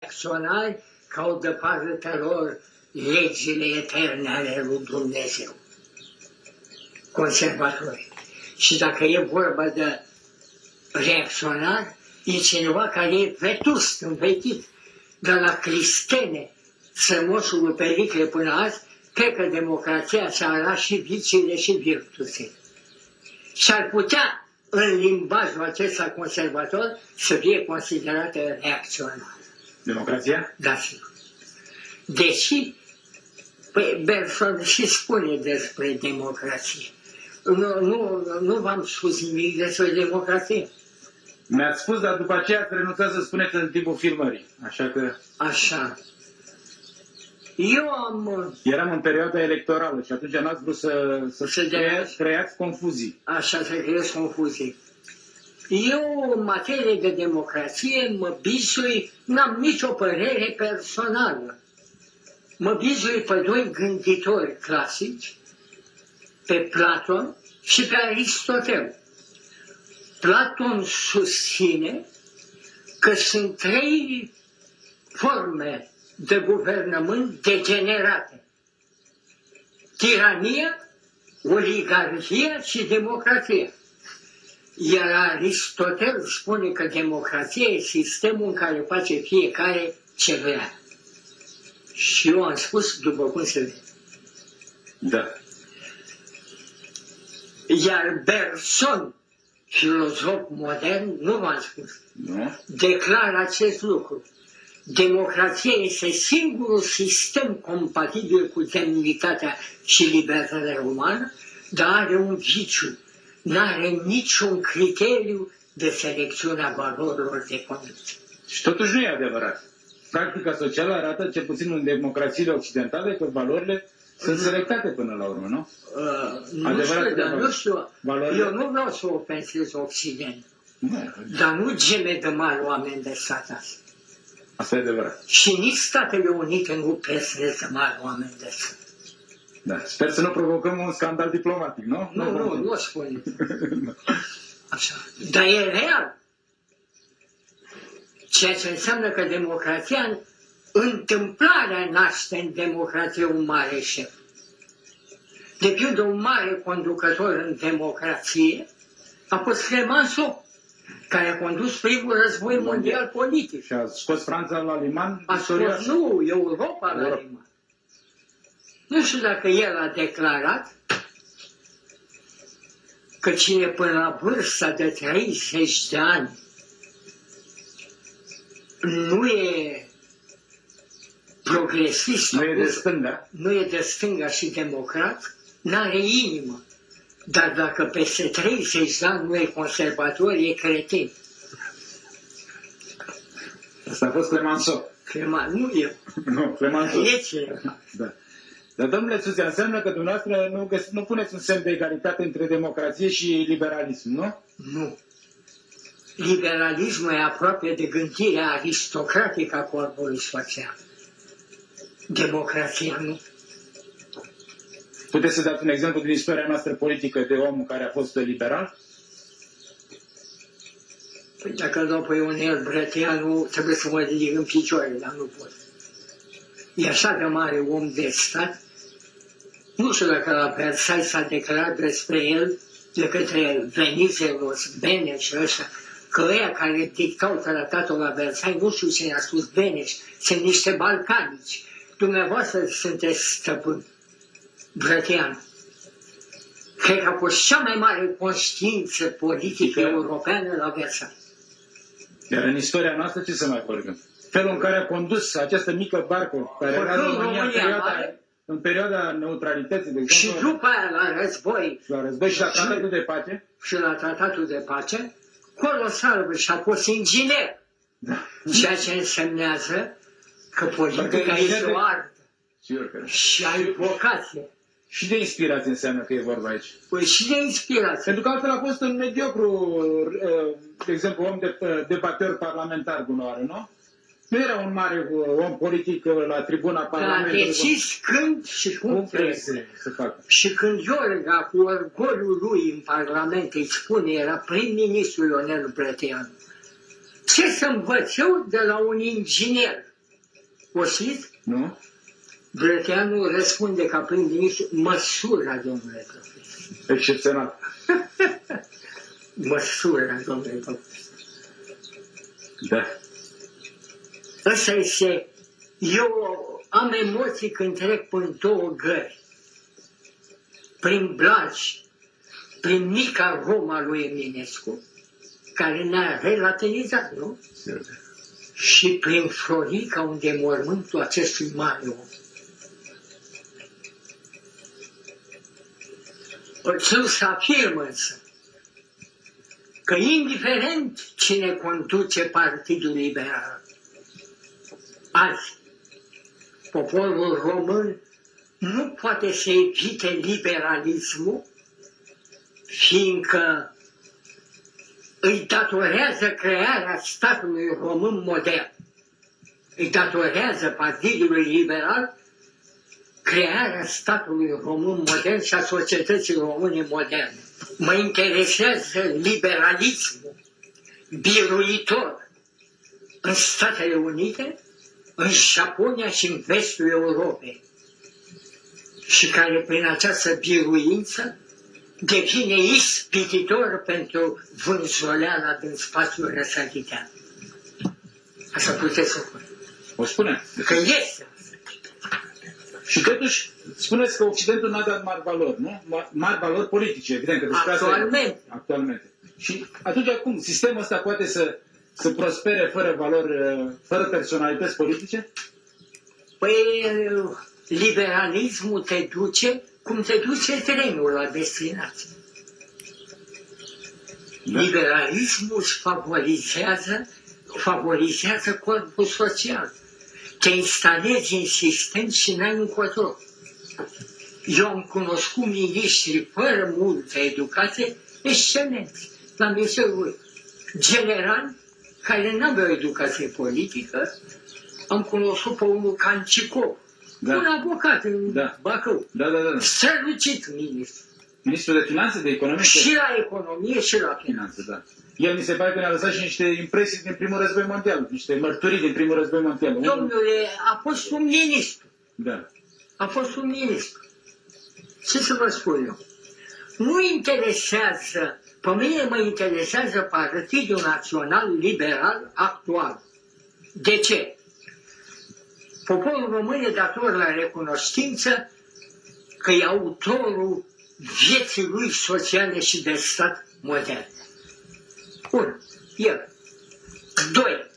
acționari caută partea lor legile eterne ale lui Dumnezeu, conservatori. Și dacă e vorba de reacționar, e cineva care e vetust, învechit, de la Cristene, sămosul lui Pericle până azi, cred că democrația ți-a și viciile și virtuțile. Și-ar putea, în limbajul acesta conservator, să fie considerată reacționară. Democrația? Da, sigur. Deși, păi, Berson și spune despre democrație. Nu v-am spus nimic despre democrație. Mi-ați spus, dar după aceea ați renunțat să spuneți în timpul filmării. Așa că... Așa. Eu am... Eram în perioada electorală și atunci n-ați vrut să creați confuzii. Așa, să creați confuzii. Eu, în materie de democrație, mă bizui, n-am nicio părere personală. Mă bizui pe doi gânditori clasici, pe Platon și pe Aristotel. Platon susține că sunt trei forme de guvernământ degenerate. Tirania, oligarhia și democrația. Iar Aristotel spune că democrația e sistemul în care face fiecare ce vrea. Și eu am spus după cum se vede. Da. Iar Bergson, filozof modern, nu v-am spus, declară acest lucru. Democrația este singurul sistem compatibil cu demnitatea și libertatea umană, dar are un viciu. N-are niciun criteriu de selecțiune a valorilor de conductă. Și totuși nu e adevărat. Practica socială arată, cel puțin în democrațiile occidentale, că valorile sunt selectate până la urmă, nu? Nu știu, eu nu vreau să ofensez Occident, dar nu geme de mari oameni de stat asta. Asta e adevărat. Și nici Statele Unite nu pesnesc de mari oameni de stat. Da. Sper să nu provocăm un scandal diplomatic, nu? Nu spune. Așa. Dar e real. Ceea ce înseamnă că democrația, întâmplarea naște în democrație un mare șef. De pildă, un mare conducător în democrație a fost Clemenceau, care a condus primul război mondial politic. Și a scos Franța la liman? A scos, nu, Europa la liman. Nu știu dacă el a declarat că cine până la vârsta de 30 de ani nu e progresist, nu e de stânga, nu e de stânga și democrat, n-are inimă. Dar dacă peste 30 de ani nu e conservator, e cretin. Asta a fost Clemenceau. Nu eu. Nu, Clemenceau. Da. Dar, domnule Suțea, înseamnă că dumneavoastră nu puneți un semn de egalitate între democrație și liberalism, nu? Nu. Liberalismul e aproape de gândirea aristocratică a corpului social. Democrația nu. Puteți să dați un exemplu din istoria noastră politică de om care a fost liberal? Păi dacă după Ionel Brătianu trebuie să mă ridic în picioare, dar nu pot. E așa de mare om de stat, nu știu dacă la Versailles s-a declarat despre el, de către Venizelos, Beneș și ăștia, că ăia care dictau tratatul la Versailles, nu știu ce i-a spus Beneș, sunt niște balcanici. Dumneavoastră sunteți stăpâni. Brătianu. Cred că a fost cea mai mare conștiință politică europeană la Versailles. Iar în istoria noastră ce să mai vorbim? Felul în care a condus această mică barcă, care era în România în perioada neutralității, de exemplu. Și după aia la război. La război și la tratatul de pace. Și la tratatul de pace, colosalul și a fost inginer. Da. Ceea ce însemnează că politica este o artă. Și ai vocație. Și de inspirație înseamnă că e vorba aici. Păi și de inspirație. Pentru că altfel a fost un mediocru, de exemplu, om de debator parlamentar bunoare, nu? Nu era un mare om politic la tribuna Parlamentului. A decis când și cum trebuie să facă. Și când Iorga, cu orgoliul lui în Parlament, îi spune, era prim-ministru Ionel Brătianu, ce să învăț eu de la un inginer poșit, nu? Brătianu răspunde ca prin ghiș, măsura, domnule profesor. Excepțional. Măsura, domnule profesor. Da. Asta este, eu am emoții când trec prin două gări, prin Blaj, prin mica Roma lui Eminescu, care ne-a relativizat, nu? Sure. Și prin Florica, unde e mormântul acestui mare om. Trebuie să afirm însă că indiferent cine conduce Partidul Liberal, azi, poporul român nu poate să evite liberalismul, fiindcă îi datorează crearea statului român modern. Îi datorează Partidului Liberal crearea statului român modern și a societății române moderne. Mă interesează liberalismul biruitor în Statele Unite, în Japonia și în vestul Europei, și care prin această biruință devine ispititor pentru vânzoleala din spațiul răsăritean. Așa puteți să spun. O spune. Că este. Și totuși, spuneți că Occidentul n-a dat mari valori, nu? Mari valori politice, evident. Că actualmente. Actualmente. Și atunci, acum, sistemul ăsta poate să prospere fără valori, fără personalități politice? Păi, liberalismul te duce cum te duce trenul la destinație. Da. Liberalismul îți favorizează corpul social. Te instalezi în sistem și n-ai încotro. Eu am cunoscut miniștri fără multă educație, excelenți, la Ministerul General, care n-aveau educație politică. Am cunoscut pe unul Cancicop, da. Un avocat în da. Bacău, da. Strălucit ministru. Ministrul de Finanțe, de Economie? Și la Economie și la Finanțe, da. El mi se pare că ne-a lăsat și niște impresii din Primul Război Mondial, niște mărturii din Primul Război Mondial. Domnule, a fost un ministru. Da. A fost un ministru. Ce să vă spun eu? Nu interesează, pe mine mă interesează Partidul Național Liberal actual. De ce? Poporul român e dator la recunoștință că e autorul vieții lui sociale și de stat modern. 1. El. 2.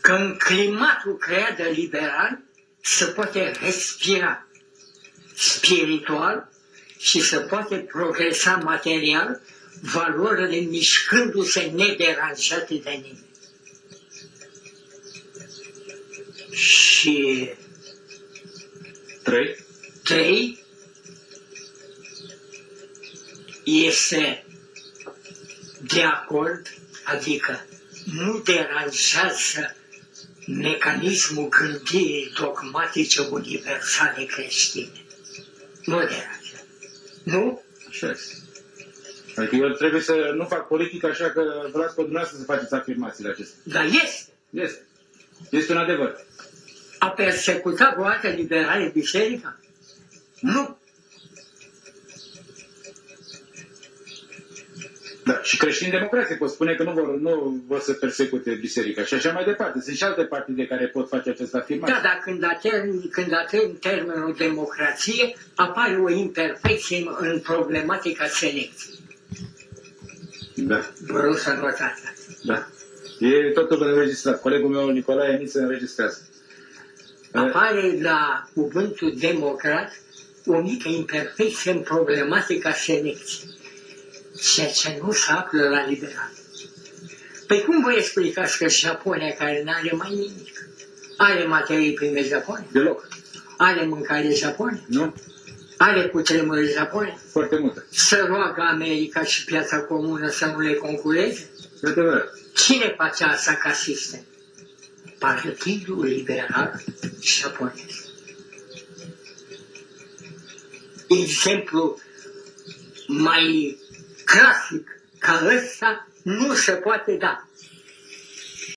Că în climatul creat de liberal se poate respira spiritual și se poate progresa material, valorile mișcându-se nederanjate de nimeni. Și 3. Este de acord, adică nu deranjează mecanismul gândirii dogmatice universale creștine. Nu deranjează. Nu? Așa este. Adică eu trebuie să nu fac politică, așa că vă las pe dumneavoastră să faceți afirmațiile acestea. Dar este. Este. Este un adevăr. A persecutat vreodată liberale biserica? Nu. Da, și creștini democrație pot spune că nu vor să persecute biserica și așa mai departe. Sunt și alte partide care pot face această afirmație. Da, dar când ating termenul democrație, apare o imperfecție în problematica selecției. Da. Vă rog să notați. Da. E totul înregistrat. Colegul meu, Nicolae, se înregistrează. Apare la cuvântul democrat o mică imperfecție în problematica selecției. Ceea ce nu se află la liberal. Păi cum vă explicați că Japonia, care n-are mai nimic, are materii prime Japonia? Deloc. Are mâncare Japonia? Nu. Are cutremuri Japonia? Foarte multe. Să roagă America și piața comună să nu le concureze? De adevărat. Cine face asta ca sistem? Partidul Liberal Japonez. Exemplu mai clasic ca ăsta nu se poate da.